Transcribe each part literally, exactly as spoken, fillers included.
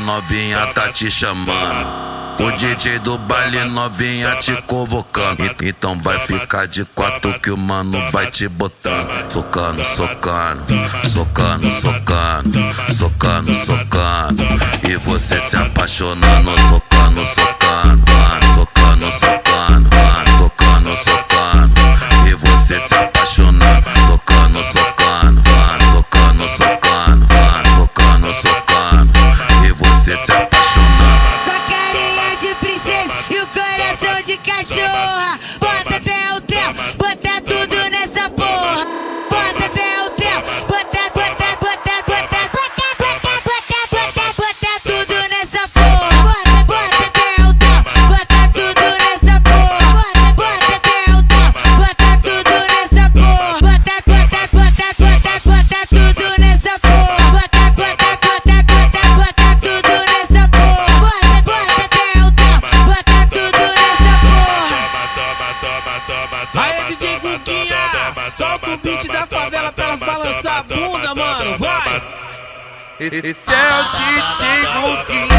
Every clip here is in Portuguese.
novinha tá te chamando, o D J do baile novinha te convocando. E, então vai ficar de quatro que o mano vai te botando. Socando, socando, socando, socando, socando, socando. E você se apaixonando, socando, socando, socando, socando, socando, socando. E você se apaixonando, tocando, socando, tocando, socando, socando, socando. Se apaixonar com a carinha de princesa e o coração de cachorra. Bota até o teu, bota tudo nessa porra. Bota até o teu, bota, bota, bota, bota, bota, bota, bota, bota, bota tudo nessa porra. Bota, bota até o teu, bota tudo nessa porra. Bota, bota até o teu, bota tudo nessa porra. Bota, bota, bota, bota, bota tudo nessa porra. Bota, bota, bota, bota, bota tudo. Aê, D J Guguinha, solta o beat da favela pra elas balançar a bunda, mano, vai! Esse é o D J Guguinha.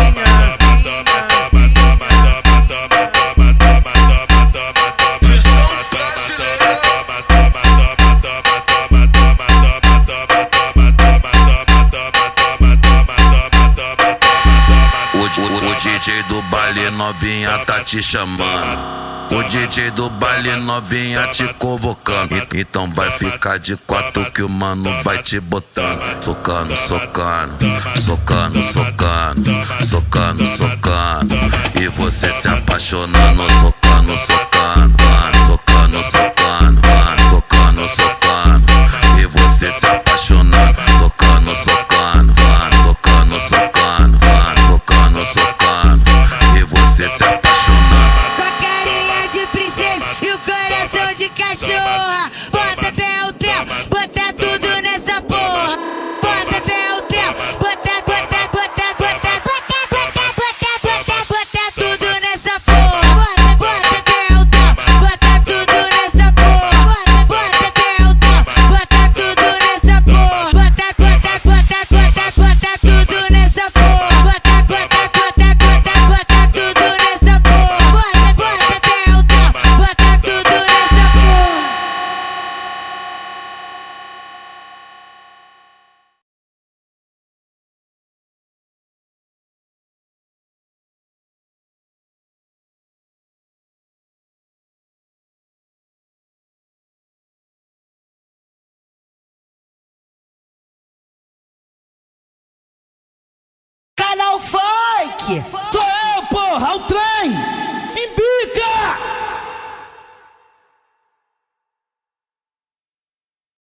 O D J do baile novinha tá te chamando, o D J do baile novinha te convocando. E, então vai ficar de quatro que o mano vai te botando. Socando, socando, socando, socando, socando, socando. E você se apaixonando, socando, socando, socando, socando, socando, socando. E você se apaixonando, tocando, socando, tocando, socando, socando, socando. E você se apaixonando. E o coração de cachorra. Bota até o teu, bota tudo nessa porra. Bota até o teu, bota, bota, bota, bota, bota, bota, bota, bota, bota tudo nessa porra. Bota, bota até o teu, bota tudo nessa porra. Bota, bota até o teu, bota tudo nessa porra. Bota, bota, bota, bota, bota tudo nessa porra. Bota, bota, bota, bota, bota tudo nessa porra. Bota, bota até o teu, bota tudo nessa porra. Canal Funk! Sou eu, porra! É o trem!